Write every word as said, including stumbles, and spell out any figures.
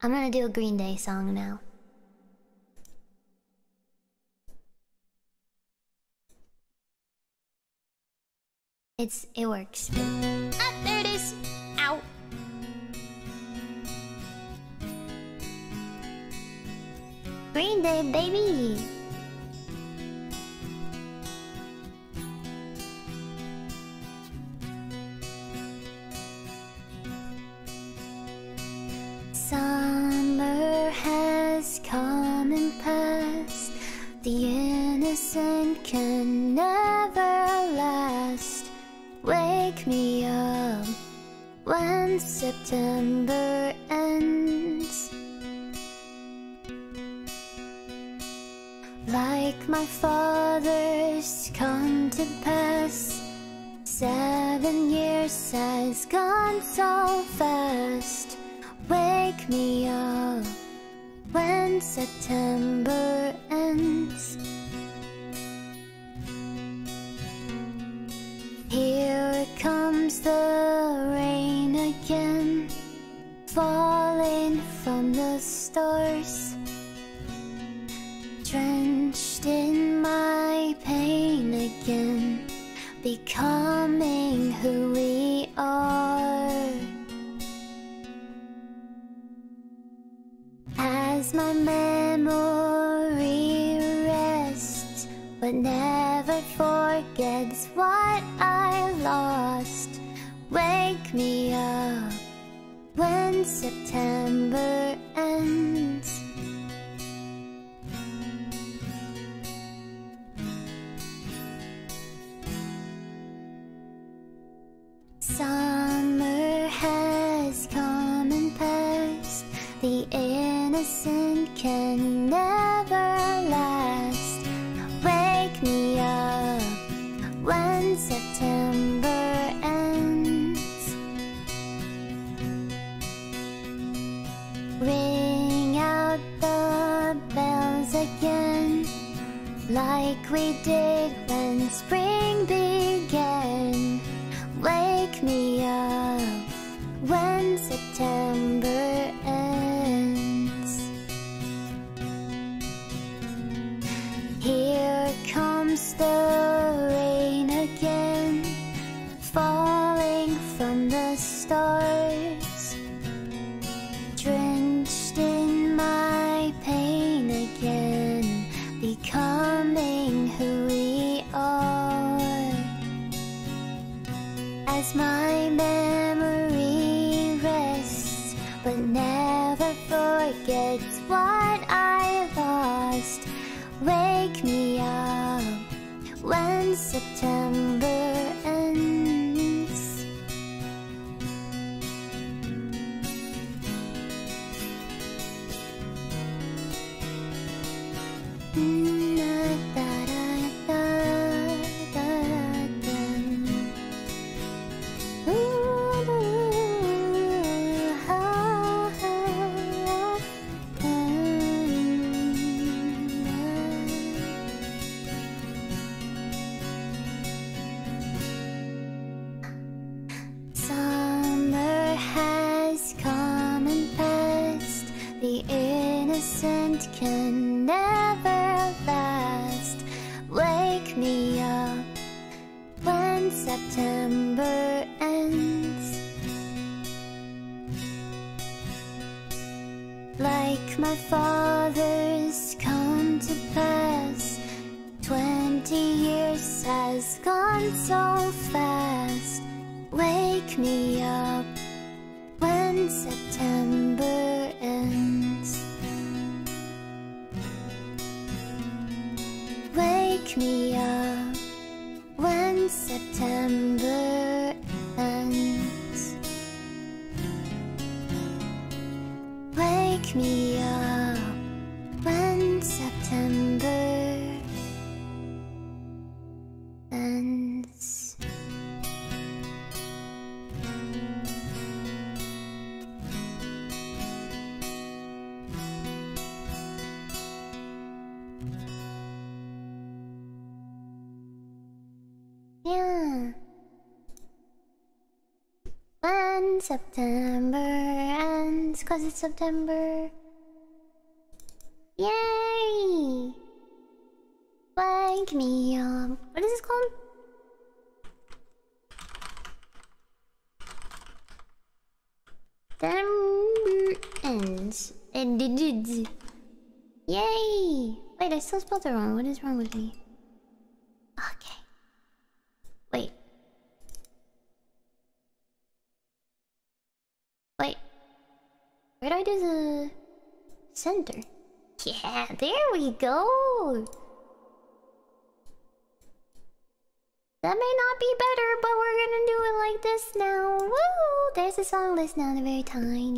I'm gonna do a Green Day song now. It's, it works. Ah, there it is! Ow! Green Day, baby! Summer has come and passed. The innocent can never last. Wake me up when September ends. Like my father's come to pass, seven years has gone so fast. Wake me up when September ends. Here it comes, the rain again, falling from the stars, drenched in my pain again, becoming who we are. As my memory rests, but never forgets what I lost. Wake me up when September ends. Summer has come and passed. The innocent can never last. Wake me up when September ends. Ring out the bells again, like we did when spring began. Wake me up when September ends. Here comes the rain again, falling from the stars, drenched in my pain again, becoming who we are. As my memory rests, but never forgets what I lost. Wake me up when September ends. Summer has come and passed. The innocent can never last. Wake me up when September ends. Like my father's come to pass, Twenty years has gone so fast. Wake me up when September ends. Wake me up when September ends. Wake me up when September ends. Yeah. One. when September ends, cause it's September. Yay! Wake me up. What is this called? September ends. Yay! Wait, I still spelled it wrong. What is wrong with me? Okay. Wait. Wait. Where do I do the center? Yeah, there we go! That may not be better, but we're gonna do it like this now. Woo! There's a song list now, they're very tiny.